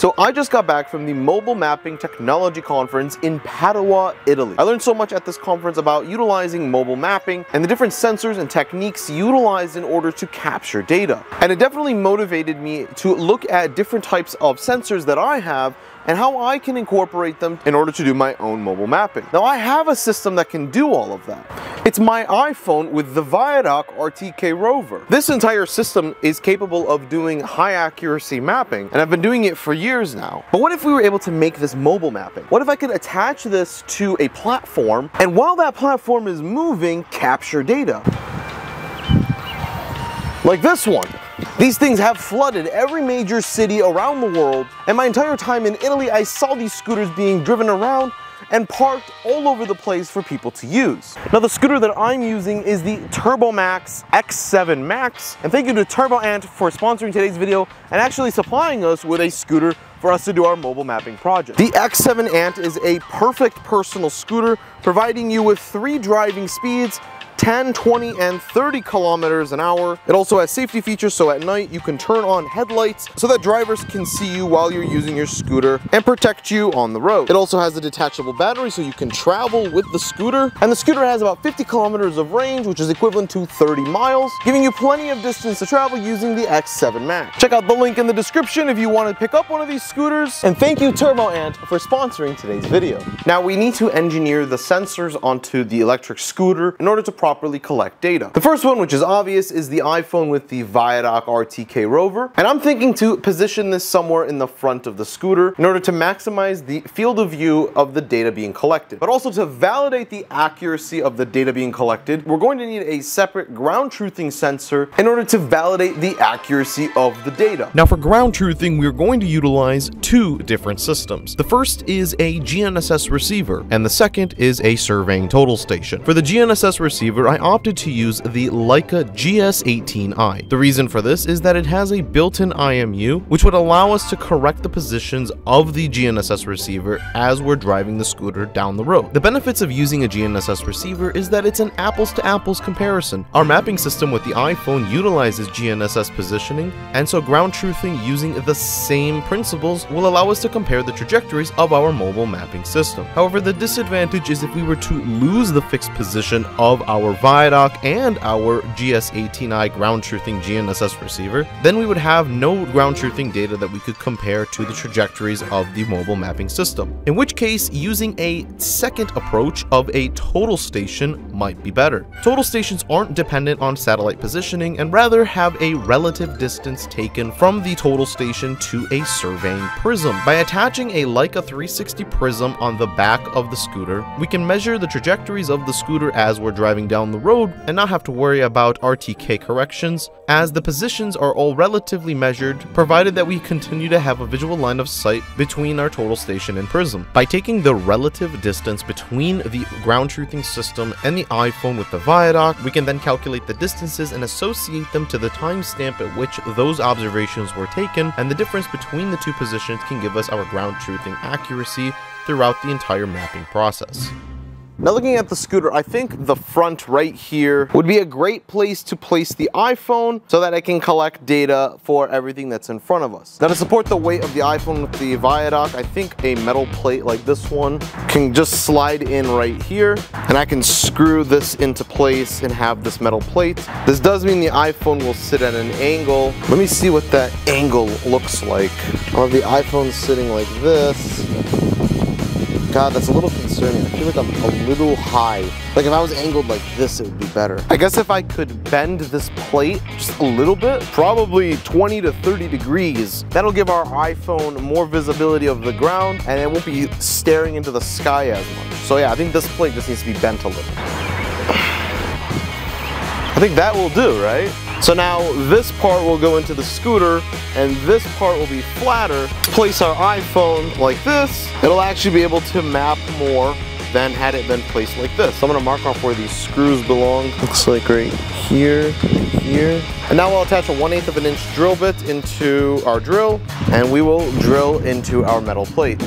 So I just got back from the Mobile Mapping Technology Conference in Padua, Italy. I learned so much at this conference about utilizing mobile mapping and the different sensors and techniques utilized in order to capture data. And it definitely motivated me to look at different types of sensors that I have and how I can incorporate them in order to do my own mobile mapping. Now I have a system that can do all of that. It's my iPhone with the Viadoc RTK Rover. This entire system is capable of doing high accuracy mapping, and I've been doing it for years now. But what if we were able to make this mobile mapping? What if I could attach this to a platform, and while that platform is moving, capture data? Like this one. These things have flooded every major city around the world, and my entire time in Italy, I saw these scooters being driven around and parked all over the place for people to use. Now the scooter that I'm using is the TurboAnt X7 Max, and thank you to TurboAnt for sponsoring today's video and actually supplying us with a scooter for us to do our mobile mapping project. The X7 Ant is a perfect personal scooter, providing you with 3 driving speeds, 10, 20, and 30 kilometers an hour. It also has safety features, so at night you can turn on headlights so that drivers can see you while you're using your scooter and protect you on the road. It also has a detachable battery so you can travel with the scooter, and the scooter has about 50 kilometers of range, which is equivalent to 30 miles, giving you plenty of distance to travel using the X7 Max. Check out the link in the description if you want to pick up one of these scooters, and thank you TurboAnt for sponsoring today's video. Now we need to engineer the sensors onto the electric scooter in order to properly collect data. The first one, which is obvious, is the iPhone with the Viadoc RTK Rover, and I'm thinking to position this somewhere in the front of the scooter in order to maximize the field of view of the data being collected. But also to validate the accuracy of the data being collected, we're going to need a separate ground truthing sensor in order to validate the accuracy of the data. Now for ground truthing, we're going to utilize 2 different systems. The first is a GNSS receiver, and the second is a surveying total station. For the GNSS receiver, I opted to use the Leica GS18i. The reason for this is that it has a built-in IMU, which would allow us to correct the positions of the GNSS receiver as we're driving the scooter down the road. The benefits of using a GNSS receiver is that it's an apples-to-apples comparison. Our mapping system with the iPhone utilizes GNSS positioning, and so ground truthing using the same principles will allow us to compare the trajectories of our mobile mapping system. However, the disadvantage is if we were to lose the fixed position of our Viadoc and our GS18i ground truthing GNSS receiver, then we would have no ground truthing data that we could compare to the trajectories of the mobile mapping system. In which case, using a second approach of a total station might be better. Total stations aren't dependent on satellite positioning and rather have a relative distance taken from the total station to a surveying prism. By attaching a Leica 360 prism on the back of the scooter, we can measure the trajectories of the scooter as we're driving down the road and not have to worry about RTK corrections, as the positions are all relatively measured, provided that we continue to have a visual line of sight between our total station and prism. By taking the relative distance between the ground truthing system and the iPhone with the Viadoc, we can then calculate the distances and associate them to the timestamp at which those observations were taken, and the difference between the 2 positions can give us our ground truthing accuracy throughout the entire mapping process. Now looking at the scooter, I think the front right here would be a great place to place the iPhone so that I can collect data for everything that's in front of us. Now to support the weight of the iPhone with the Viadoc, I think a metal plate like this one can just slide in right here, and I can screw this into place and have this metal plate. This does mean the iPhone will sit at an angle. Let me see what that angle looks like. I'll have the iPhone sitting like this. God, that's a little concerning. I feel like I'm a little high. Like if I was angled like this, it would be better. I guess if I could bend this plate just a little bit, probably 20 to 30 degrees, that'll give our iPhone more visibility of the ground and it won't be staring into the sky as much. So yeah, I think this plate just needs to be bent a little. I think that will do, right? So now this part will go into the scooter and this part will be flatter. Place our iPhone like this. It'll actually be able to map more than had it been placed like this. So I'm gonna mark off where these screws belong. Looks like right here, here. And now we'll attach a 1/8 of an inch drill bit into our drill, and we will drill into our metal plate.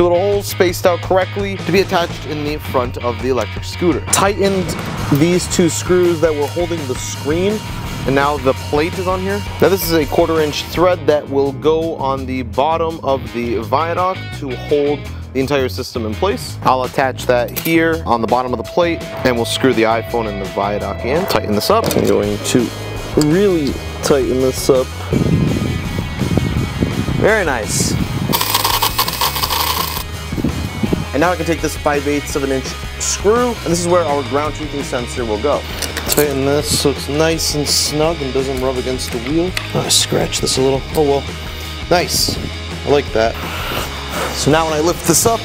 so they're all spaced out correctly to be attached in the front of the electric scooter. Tightened these two screws that were holding the screen, and now the plate is on here. Now this is a 1/4 inch thread that will go on the bottom of the Viadoc to hold the entire system in place. I'll attach that here on the bottom of the plate, and we'll screw the iPhone and the Viadoc in. Tighten this up. I'm going to really tighten this up. Very nice. And now I can take this 5/8 of an inch screw, and this is where our ground truthing sensor will go. Tighten this so it's nice and snug and doesn't rub against the wheel. Oh, I scratched this a little. Oh well. Nice. I like that. So now when I lift this up,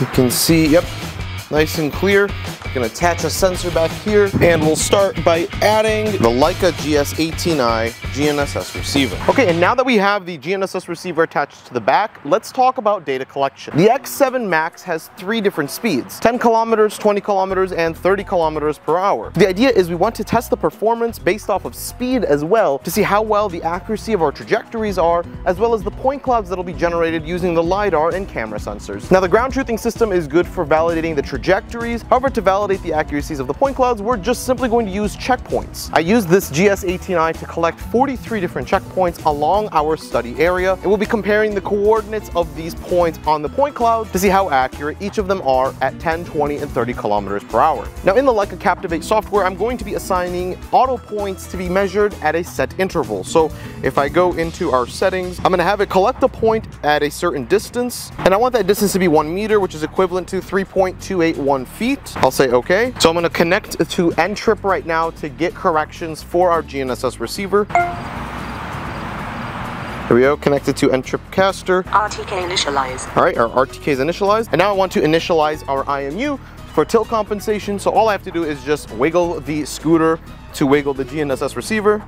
you can see, yep, nice and clear. You can attach a sensor back here, and we'll start by adding the Leica GS18i GNSS receiver. Okay, and now that we have the GNSS receiver attached to the back, let's talk about data collection. The X7 Max has 3 different speeds: 10 kilometers, 20 kilometers, and 30 kilometers per hour. The idea is we want to test the performance based off of speed as well, to see how well the accuracy of our trajectories are, as well as the point clouds that'll be generated using the LiDAR and camera sensors. Now the ground truthing system is good for validating the trajectories. However, to validate the accuracies of the point clouds, we're just simply going to use checkpoints. I used this GS18i to collect 43 different checkpoints along our study area, and we'll be comparing the coordinates of these points on the point cloud to see how accurate each of them are at 10, 20, and 30 kilometers per hour. Now in the Leica Captivate software, I'm going to be assigning auto points to be measured at a set interval. So if I go into our settings, I'm going to have it collect a point at a certain distance, and I want that distance to be 1 meter, which is equivalent to 3.281 feet. I'll say okay. So I'm going to connect to NTRIP right now to get corrections for our GNSS receiver. Here we go, connected to NTRIP caster. RTK initialized. All right, our RTK is initialized. And now I want to initialize our IMU for tilt compensation. So all I have to do is just wiggle the scooter to wiggle the GNSS receiver.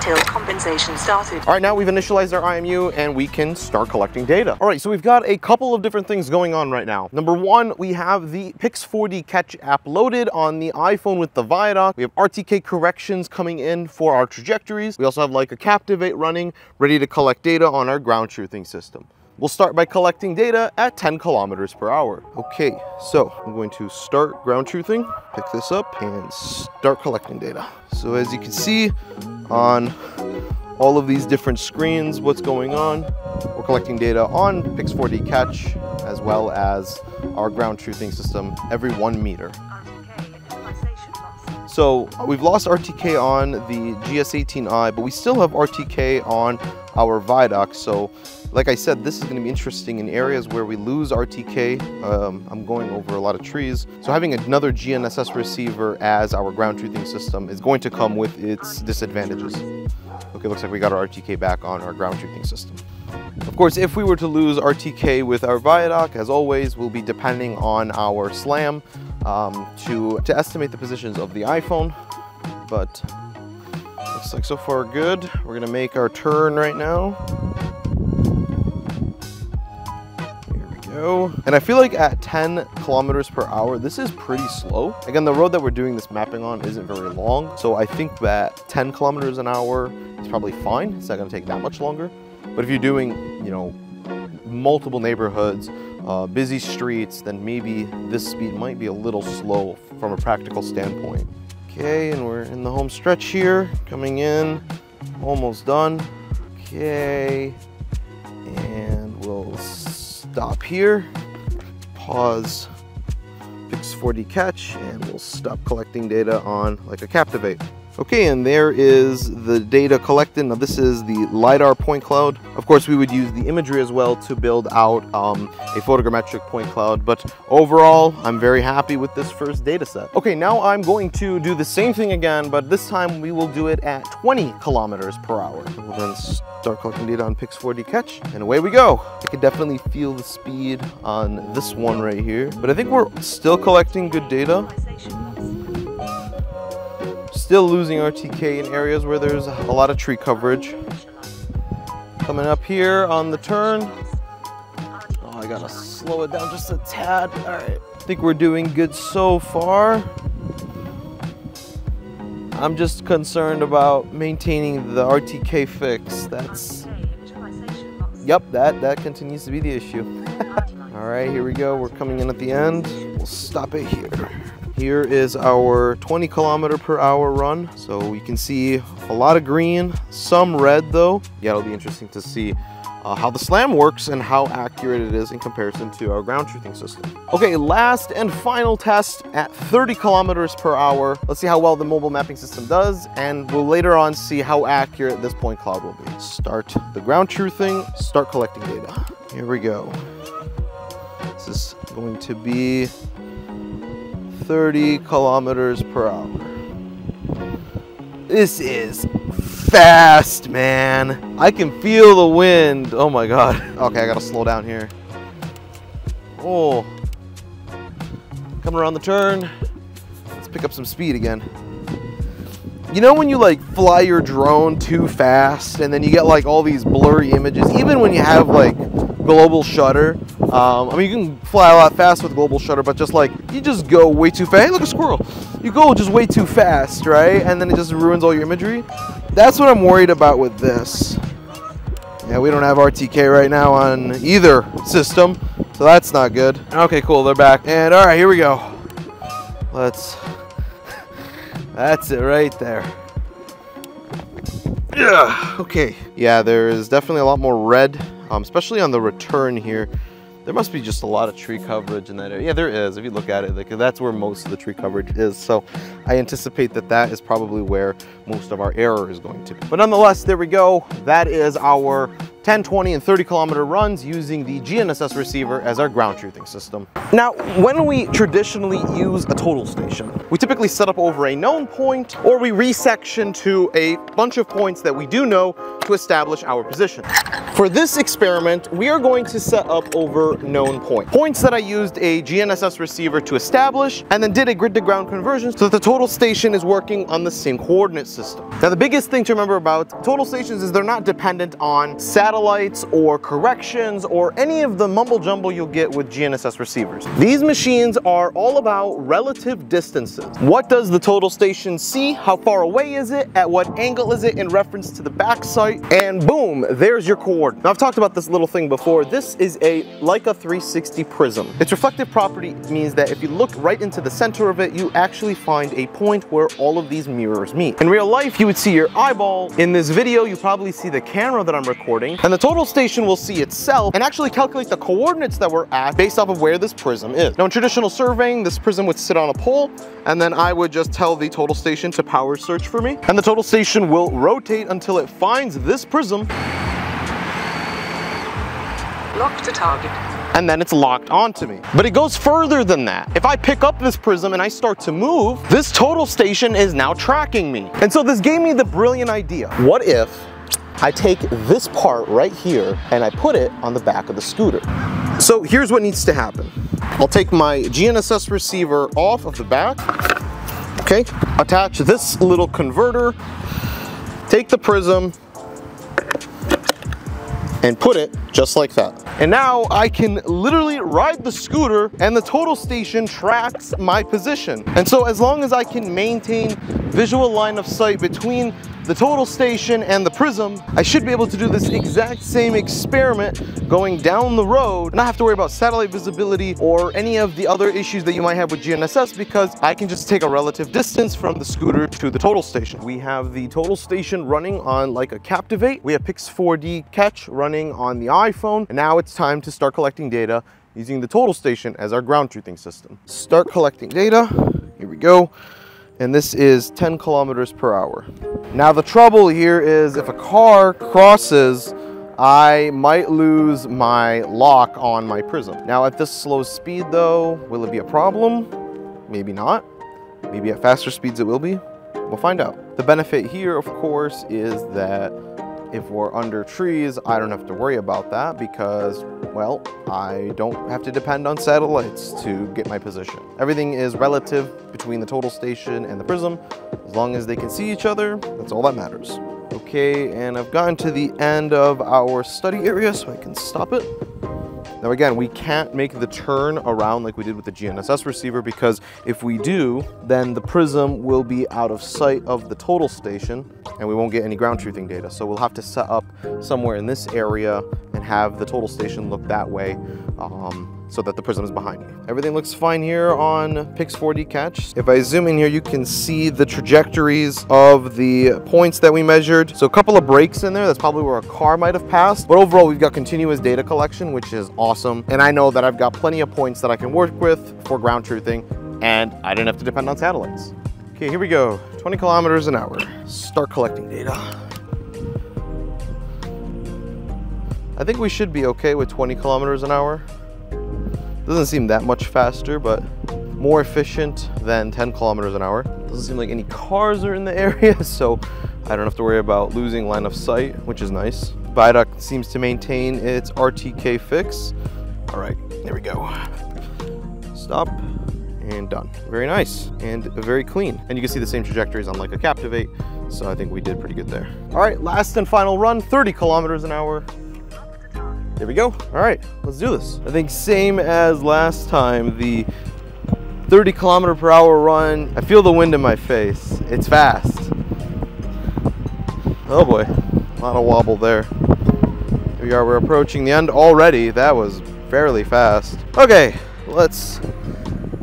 Tilt compensation started. All right, now we've initialized our IMU and we can start collecting data. All right, so we've got a couple of different things going on right now. Number 1, we have the Pix4D Catch app loaded on the iPhone with the Viadoc. We have RTK corrections coming in for our trajectories. We also have Leica Captivate running, ready to collect data on our ground truthing system. We'll start by collecting data at 10 kilometers per hour. Okay, so I'm going to start ground truthing, pick this up, and start collecting data. So as you can see on all of these different screens, what's going on, we're collecting data on Pix4D Catch, as well as our ground truthing system every 1 meter. So we've lost RTK on the GS18i, but we still have RTK on our Viadoc. So like I said, this is going to be interesting in areas where we lose RTK. I'm going over a lot of trees. So having another GNSS receiver as our ground truthing system is going to come with its disadvantages. Okay, looks like we got our RTK back on our ground truthing system. Of course, if we were to lose RTK with our Viadoc, as always, we'll be depending on our SLAM to estimate the positions of the iPhone. But looks like so far good. We're going to make our turn right now. And I feel like at 10 kilometers per hour, this is pretty slow. Again, the road that we're doing this mapping on isn't very long, so I think that 10 kilometers an hour is probably fine. It's not going to take that much longer. But if you're doing, you know, multiple neighborhoods, busy streets, then maybe this speed might be a little slow from a practical standpoint. Okay, and we're in the home stretch here, coming in, almost done. Okay, and we'll stop here, pause Pix4D Catch, and we'll stop collecting data on Leica Captivate. Okay, and there is the data collected. Now this is the LiDAR point cloud. Of course, we would use the imagery as well to build out a photogrammetric point cloud, but overall, I'm very happy with this first data set. Okay, now I'm going to do the same thing again, but this time we will do it at 20 kilometers per hour. We'll then start collecting data on Pix4D Catch, and away we go. I could definitely feel the speed on this one right here, but I think we're still collecting good data. Still losing RTK in areas where there's a lot of tree coverage. Coming up here on the turn. Oh, I gotta slow it down just a tad. All right, I think we're doing good so far. I'm just concerned about maintaining the RTK fix. That's Yep, that continues to be the issue. All right, here we go. We're coming in at the end. We'll stop it here. Here is our 20 km/h run. So you can see a lot of green, some red though. Yeah, it'll be interesting to see how the SLAM works and how accurate it is in comparison to our ground truthing system. Okay, last and final test at 30 km/h. Let's see how well the mobile mapping system does, and we'll later on see how accurate this point cloud will be. Start the ground truthing, start collecting data. Here we go. This is going to be 30 km/h. This is fast, man. I can feel the wind. Oh my God. Okay, I gotta slow down here. Oh, coming around the turn. Let's pick up some speed again. You know when you like fly your drone too fast and then you get like all these blurry images, even when you have like global shutter. I mean, you can fly a lot fast with global shutter, but just like, you just go way too fast. Hey, look, a squirrel. You go just way too fast, right? And then it just ruins all your imagery. That's what I'm worried about with this. Yeah, we don't have RTK right now on either system, so that's not good. Okay, cool, they're back. And all right, here we go. Let's, that's it right there. Yeah, okay. Yeah, there is definitely a lot more red, especially on the return here. There must be just a lot of tree coverage in that area. Yeah, there is. If you look at it, like, that's where most of the tree coverage is. So I anticipate that that is probably where most of our error is going to be. But nonetheless, there we go. That is our 10, 20, and 30 km runs using the GNSS receiver as our ground truthing system. Now, when we traditionally use a total station, we typically set up over a known point, or we resection to a bunch of points that we do know to establish our position. For this experiment, we are going to set up over known points. Points that I used a GNSS receiver to establish, and then did a grid-to-ground conversion so that the total station is working on the same coordinate system. Now, the biggest thing to remember about total stations is they're not dependent on satellite lights or corrections or any of the mumble jumble you'll get with GNSS receivers. These machines are all about relative distances. What does the total station see? How far away is it? At what angle is it in reference to the back sight? And boom, there's your coordinate. Now, I've talked about this little thing before. This is a Leica 360 prism. Its reflective property means that if you look right into the center of it, you actually find a point where all of these mirrors meet. In real life, you would see your eyeball. In this video, you probably see the camera that I'm recording. And the total station will see itself and actually calculate the coordinates that we're at based off of where this prism is. Now, in traditional surveying, this prism would sit on a pole, and then I would just tell the total station to power search for me. And the total station will rotate until it finds this prism. Lock to target. And then it's locked onto me. But it goes further than that. If I pick up this prism and I start to move, this total station is now tracking me. And so this gave me the brilliant idea. What if I take this part right here and I put it on the back of the scooter? So here's what needs to happen. I'll take my GNSS receiver off of the back, okay? Attach this little converter, take the prism, and put it just like that. And now I can literally ride the scooter and the total station tracks my position. And so as long as I can maintain visual line of sight between the total station and the prism, I should be able to do this exact same experiment going down the road, not have to worry about satellite visibility or any of the other issues that you might have with GNSS, because I can just take a relative distance from the scooter to the total station. We have the total station running on like a Captivate. We have Pix4D Catch running on the iPhone. And now it's time to start collecting data using the total station as our ground truthing system. Start collecting data. Here we go. And this is 10 km/h. Now the trouble here is if a car crosses, I might lose my lock on my prism. Now at this slow speed though, will it be a problem? Maybe not. Maybe at faster speeds it will be. We'll find out. The benefit here, of course, is that if we're under trees, I don't have to worry about that because, well, I don't have to depend on satellites to get my position. Everything is relative between the total station and the prism. As long as they can see each other, that's all that matters. Okay, and I've gotten to the end of our study area, so I can stop it. Now again, we can't make the turn around like we did with the GNSS receiver, because if we do, then the prism will be out of sight of the total station and we won't get any ground truthing data. So we'll have to set up somewhere in this area and have the total station look that way so that the prism is behind me. Everything looks fine here on Pix4D Catch. If I zoom in here, you can see the trajectories of the points that we measured. So a couple of breaks in there, that's probably where a car might have passed. But overall, we've got continuous data collection, which is awesome. And I know that I've got plenty of points that I can work with for ground truthing, and I didn't have to depend on satellites. Okay, here we go, 20 kilometers an hour. Start collecting data. I think we should be okay with 20 kilometers an hour. Doesn't seem that much faster, but more efficient than 10 kilometers an hour. Doesn't seem like any cars are in the area, so I don't have to worry about losing line of sight, which is nice. Viadoc seems to maintain its RTK fix. All right, there we go. Stop and done. Very nice and very clean. And you can see the same trajectories on Leica Captivate, so I think we did pretty good there. All right, last and final run, 30 kilometers an hour. There we go. All right, let's do this. I think same as last time, the 30 kilometer per hour run. I feel the wind in my face. It's fast. Oh boy, a lot of wobble there. Here we are, we're approaching the end already. That was fairly fast. Okay, let's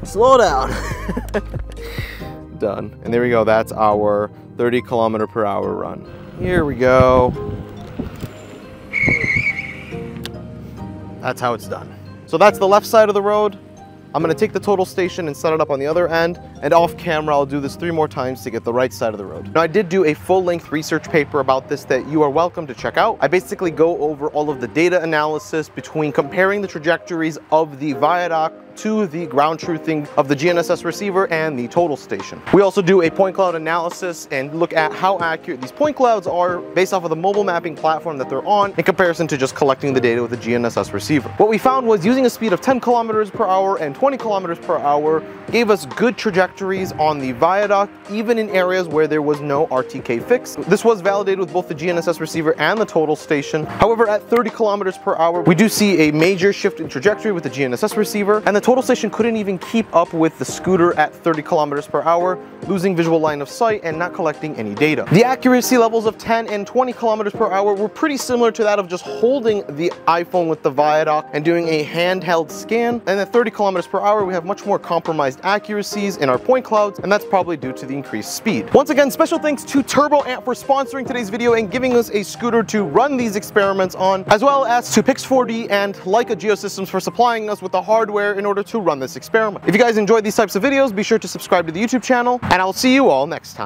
slow down. Done. And there we go, that's our 30 kilometer per hour run. Here we go. That's how it's done. So that's the left side of the road. I'm gonna take the total station and set it up on the other end, and off camera, I'll do this 3 more times to get the right side of the road. Now, I did do a full-length research paper about this that you are welcome to check out. I basically go over all of the data analysis between comparing the trajectories of the Viadoc to the ground truthing of the GNSS receiver and the total station. We also do a point cloud analysis and look at how accurate these point clouds are based off of the mobile mapping platform that they're on in comparison to just collecting the data with the GNSS receiver. What we found was using a speed of 10 kilometers per hour and 20 kilometers per hour gave us good trajectories on the Viadoc, even in areas where there was no RTK fix. This was validated with both the GNSS receiver and the total station. However, at 30 kilometers per hour, we do see a major shift in trajectory with the GNSS receiver, and the total station couldn't even keep up with the scooter at 30 kilometers per hour, losing visual line of sight and not collecting any data. The accuracy levels of 10 and 20 kilometers per hour were pretty similar to that of just holding the iPhone with the Viadoc and doing a handheld scan. And at 30 kilometers per hour, we have much more compromised accuracies in our point clouds, and that's probably due to the increased speed. Once again, special thanks to TurboAnt for sponsoring today's video and giving us a scooter to run these experiments on, as well as to Pix4D and Leica Geosystems for supplying us with the hardware in order to run this experiment. If you guys enjoyed these types of videos, be sure to subscribe to the YouTube channel, and I'll see you all next time.